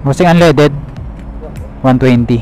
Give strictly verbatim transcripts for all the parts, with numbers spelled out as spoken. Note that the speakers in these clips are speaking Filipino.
Busing unleaded one twenty.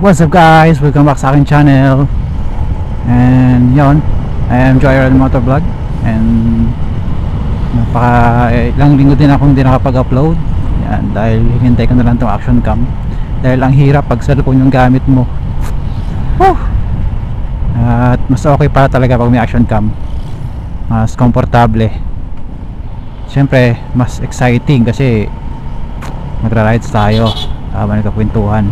What's up guys, welcome back sa aking channel. And yon, I am Joyride Motovlog. And napaka eh, ilang linggo din akong hindi nakapag-upload. Yan, dahil hintay ko na lang itong action cam. Dahil ang hirap pag cellphone yung gamit mo. Woo! At mas okay pa talaga pag may action cam. Mas komportable. Siyempre, mas exciting kasi magra-rides tayo. Tama nagkakwentuhan.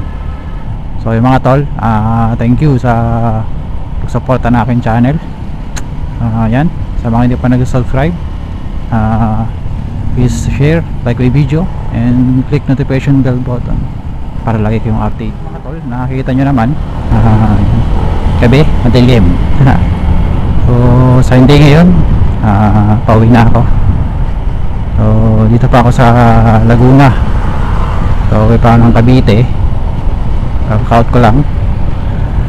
So yung mga tol, uh, thank you sa pagsuporta na aking channel. uh, Yan, sa mga hindi pa nag-subscribe, uh, please share, like my video, and click notification bell button para lagi kayong update. Mga tol, nakikita nyo naman, uh, gabi, matilim. So sa hindi ngayon, uh, pauwi na ako. So dito pa ako sa Laguna. So pauwi pa ako ng Cavite. Count ko lang.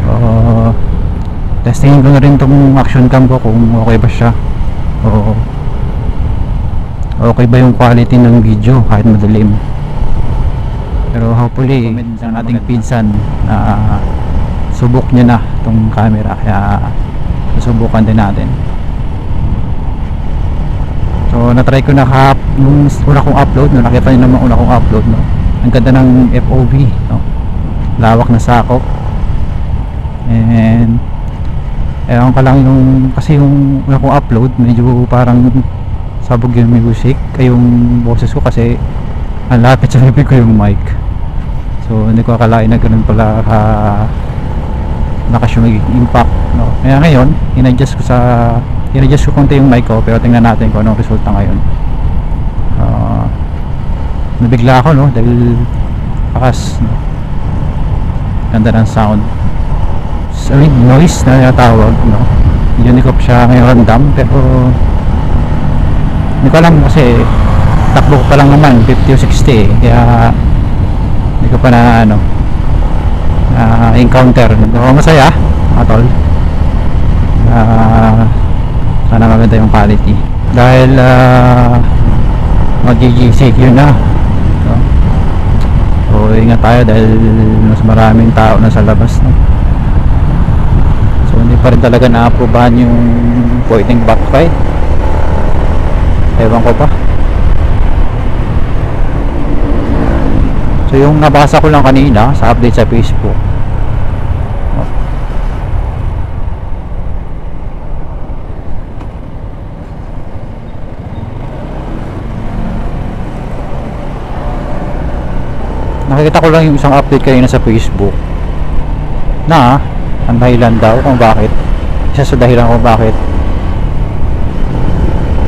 Uh, testingin ko na rin itong action cam ko kung okay ba siya. Uh, okay ba yung quality ng video kahit madilim. Pero hopefully ang ating pinsan na uh, subok niya na itong camera, kaya susubukan din natin. So natry ko na kahap nung una kong upload, no? Nakita niyo naman una kong upload, no? Ang ganda ng F O V, no? Lawak na sakop. And ewan ko lang yung, kasi yung una kong upload medyo parang sabog yung music, ay yung boses ko kasi ang lapit sa bibig ko yung mic. So hindi ko akalain na ganun pala ka nakasyumig impact, no? Kaya ngayon in-adjust ko sa in-adjust ko konti yung mic ko, pero tingnan natin kung anong resulta ngayon. Uh, nabigla ako, no, dahil pakas, no? Ganda ng sound. So, I mean, noise na natawag, no? Unicop siya ngayon random, pero hindi ko alam kasi takbo ko pa lang naman fifty o sixty, kaya hindi ko pa na ano uh, encounter. Ako masaya mga tol, uh, sana maganda yung quality dahil uh, mag-G G C Q na. So ingat tayo dahil mas maraming tao na sa labas, no? So hindi pa rin talaga na-aprobahan yung pointing backlight. Ewan ko pa. So yung nabasa ko lang kanina sa update sa Facebook, no? Nakikita ko lang yung isang update kanina sa Facebook na ang dahilan daw kung bakit, isa sa dahilan kung bakit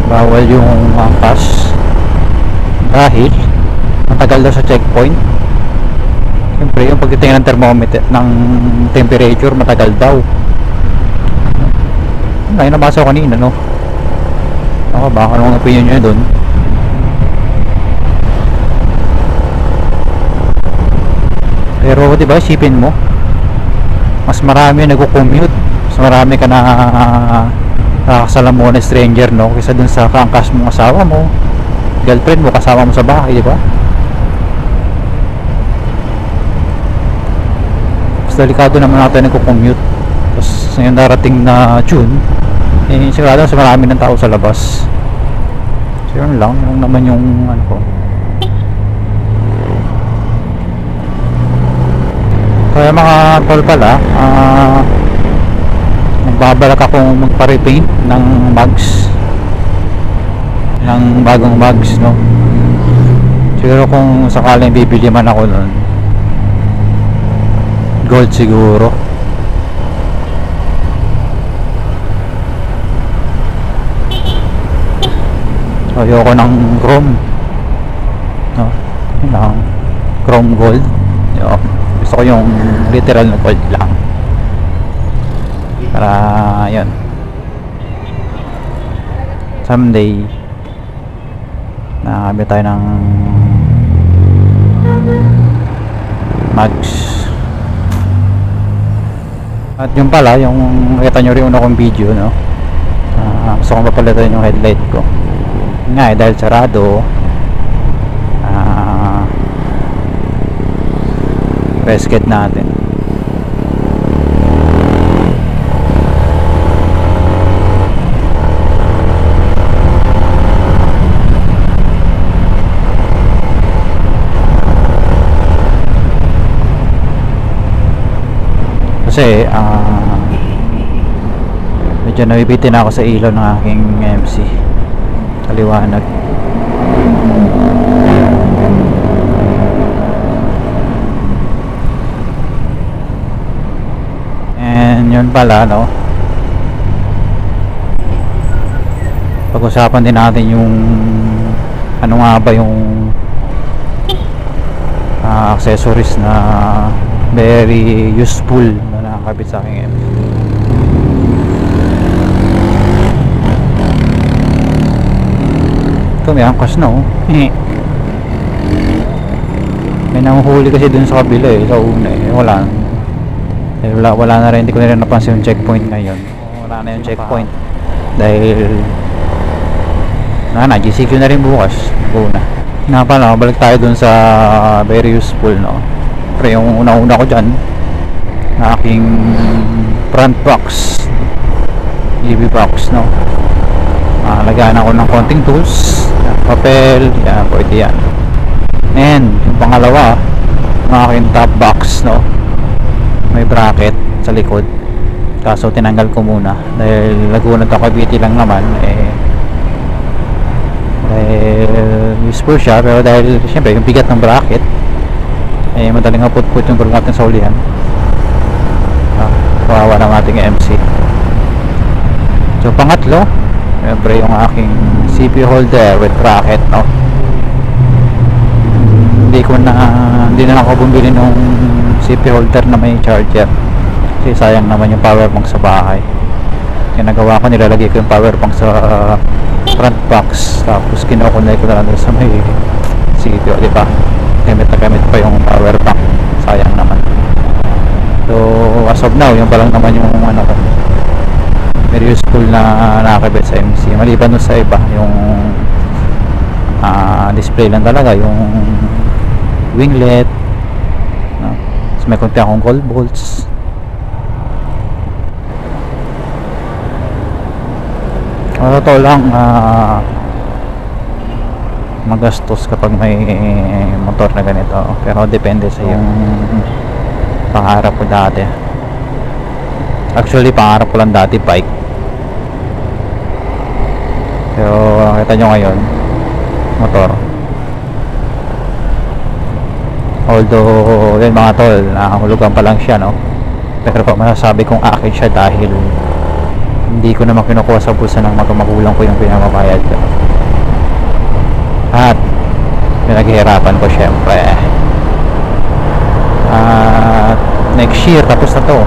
bawal yung hampas, dahil matagal daw sa checkpoint. Siyempre yung pagtitingin ng thermometer ng temperature matagal daw. Ay, nabasa ko kanina, no? Ako, baka anong opinion nyo dun? Pero diba, isipin mo, mas marami nagko-commute, mas marami ka na nakakasalamuhan uh, ng stranger, no? Kaysa dun sa kaangkas mong asawa mo, girlfriend mo, kasama mo sa bahay, diba? Mas delikado naman natin nagko-commute. Tapos yung darating na June, eh, sigurado mas marami ng tao sa labas. So yun lang, yun naman yung ano ko. Kaya mga tol pala, uh, magbabalak akong magpa-repaint ng bags, ng bagong bags, no? Siguro kung sakaling bibili man ako nun, gold siguro. Ayoko ng chrome. No, yun lang. Chrome gold. Yo, gusto ko yung literal na gold lang. Para, yun. Someday, nakabili tayo ng mags. At yung pala, yung nakita nyo rin una kong video, no? Uh, gusto kong papalitan yung headlight ko. Yun nga eh, dahil sarado, uh, resket natin. Kasi uh, medyo nabibitin ako sa ilaw ng aking M C kaliwanag. And yun pala, no, pag-usapan din natin yung ano nga ba yung uh, accessories na very useful kapit sa aking M C. Ito may angkas na, oh. May nanguhuli kasi dun sa kabila eh, sa una eh. Wala wala, wala na rin, hindi ko na rin napansin yung checkpoint ngayon. Wala na yung checkpoint dahil na na, G C Q na rin bukas Laguna. Na pala, balik tayo dun sa very useful, no? Pero yung una-una ko dyan na aking front box, E V box, no, ah, lagyan ako ng konting tools, papel, yan, pwede yan. And yung pangalawa ng aking top box, no, may bracket sa likod, kaso tinanggal ko muna dahil Laguna to Cavite lang naman eh, dahil useful siya pero dahil syempre yung bigat ng bracket eh madaling hapot-pot yung bracket sa ulihan. Kawawa ng ating M C. So pangatlo, syempre yung aking C P holder with bracket, no? Hindi ko na hindi na ako bumili ng C P holder na may charger kasi sayang naman yung power bank sa bahay. Yung nagawa ko, nilalagay ko yung power bank sa uh, front box tapos kinokonay ko na lang sa may C P, di ba? Gamit na gamit pa yung power bank, sayang naman. So as of now, yung palang naman yung ano ko, very useful na nakakabit sa M C. Maliban doon sa iba, yung uh, display lang talaga, yung winglet, no? So, may konti akong gold bolts. Ano to lang, uh, magastos kapag may motor na ganito, pero depende sa yung pangarap ko dati. Actually pangarap ko lang dati bike, pero nakita nyo ngayon motor. Although yun mga tol, nakahulugan pa lang siya, no, pero pa masasabi kong akin siya dahil hindi ko naman kinukuha sa bulsa ng magmagulang ko yung pinamabayad ko at pinaghihirapan ko syempre. At uh, next year tapos na to.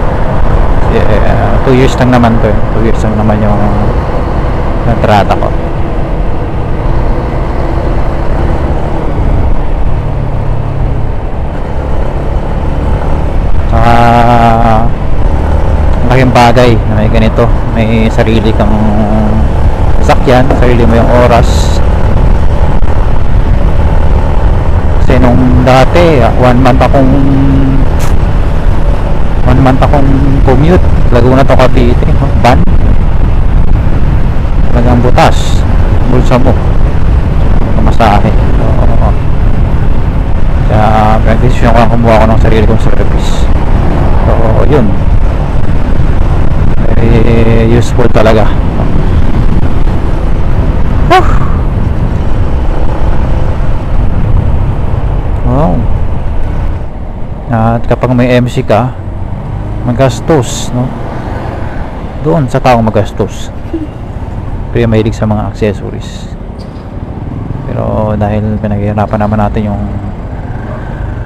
two uh, years lang naman to, two years lang naman yung natrata ko. Saka uh, laking bagay na may ganito, may sarili kang sasakyan, sarili mo yung oras. Nung dati, one month akong one month akong commute Laguna to Cavite, van, talagang butas bulsa mo pamasahe. Kaya pag-desisyon ko lang, kumuha ko ng sarili kong service. So yun, very useful talaga. Whew. At kapag may M C ka, magastos, no? Doon sa taong magastos. Pero mahilig sa mga accessories. Pero dahil pinaghihirapan naman natin yung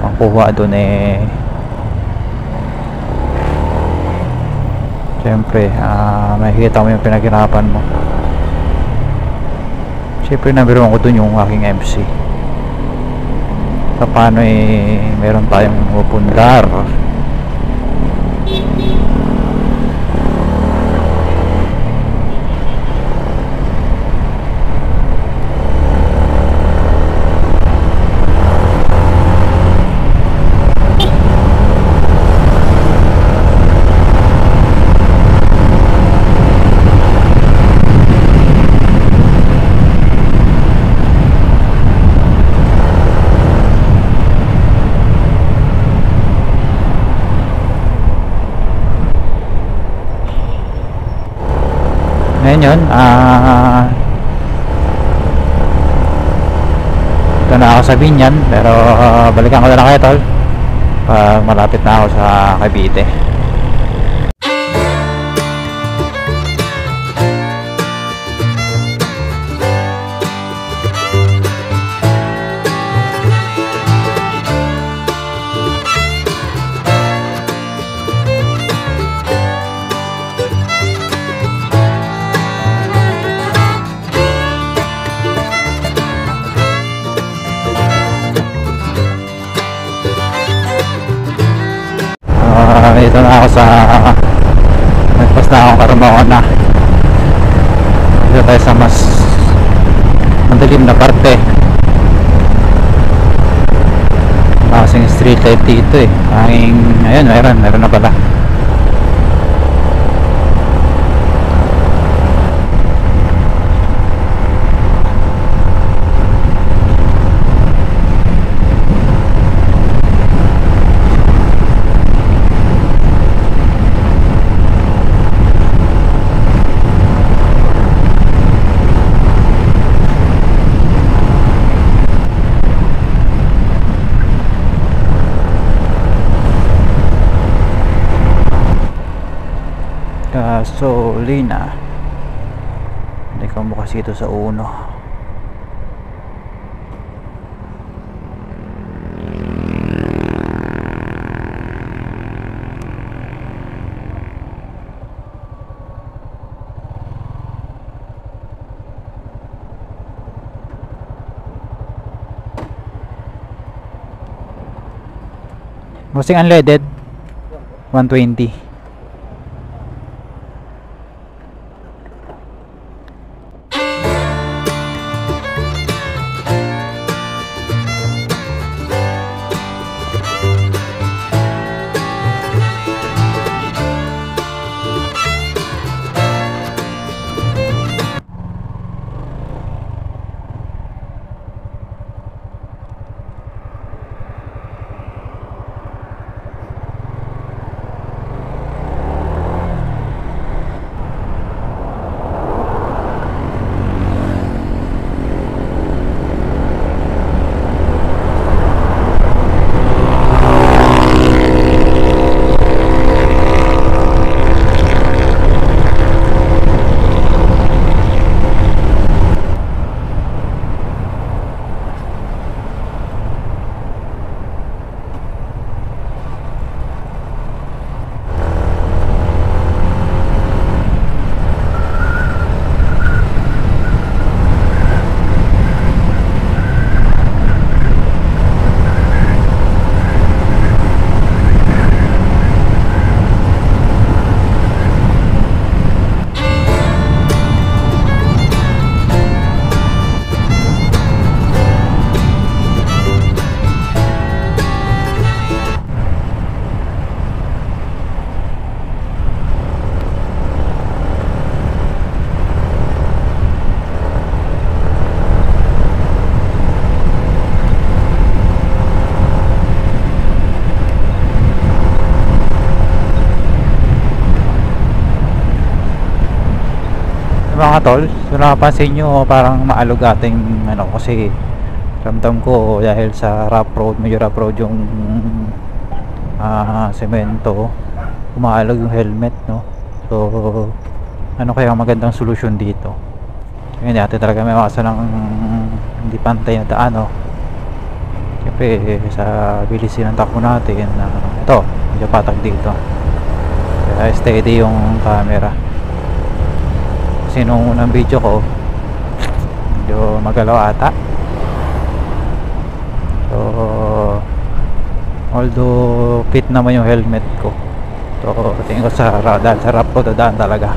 pangkuha doon, eh siyempre uh, makikita mo yung pinaghirapan mo. Siyempre nabiruan ko doon yung aking M C. Sa paano eh meron tayong pupundar. Ngayon yun, ah, ito na ako sabihin yan, pero uh, balikan ko na kayo tol pag malapit na ako sa Cavite. Ito na ako sa nagpas na akong Carmona. Dito tayo sa mas madilim na parte. Masing street light dito eh. Hanging, ayun, meron, meron na pala. Gasolina. Hindi ka mo kasi ito sa uno. Busing unleaded one twenty. Mga tol, so napansin nyo parang maalog ating ano, kasi ramdam ko dahil sa rough road, medyo rough road yung uh, semento umaalag yung helmet, no? So ano kaya ang magandang solusyon dito? Ngayon natin talaga may makasan ng hindi pantay na daan, no? Siyempre sa bilisin ng takbo natin, uh, ito medyo patag dito, kaya steady yung camera. Kasi nung unang video ko medyo magalaw ata. So, although fit naman yung helmet ko, so tingin ko sa radar, sa rap ko dadaan talaga.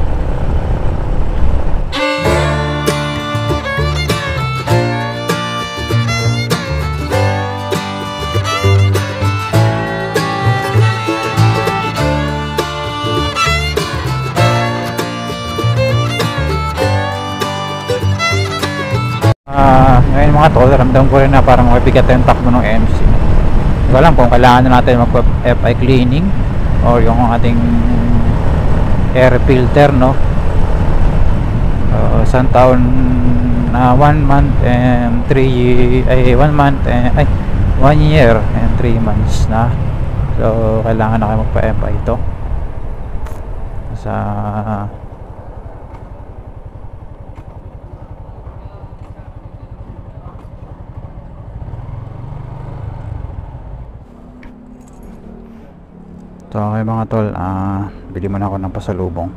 Uh, ngayon mga tol, ramdam ko rin na parang makipigat yung takbo ng M C. Hindi ko alam kung kailangan na natin mag F I cleaning or yung ating air filter, no? Uh, isang taon na uh, one month and three ay one month and, ay one year and three months na, so kailangan na kayo magpa F I ito sa So okay mga tol, uh, bili muna ako ng pasalubong.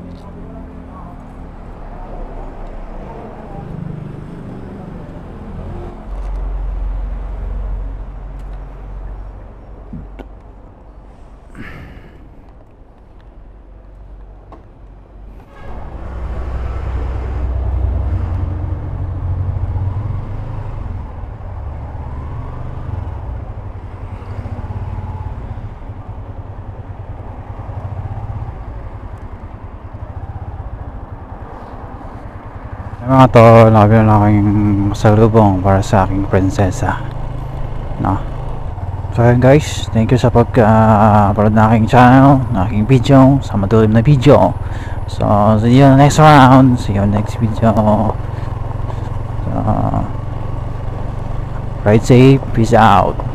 Mga tol, nakabili na aking salubong para sa aking prinsesa, no? So guys, thank you sa pagka-upload uh, na aking channel, na aking video, sa matulim na video. So see you next round, see you next video. So, ride safe, peace out.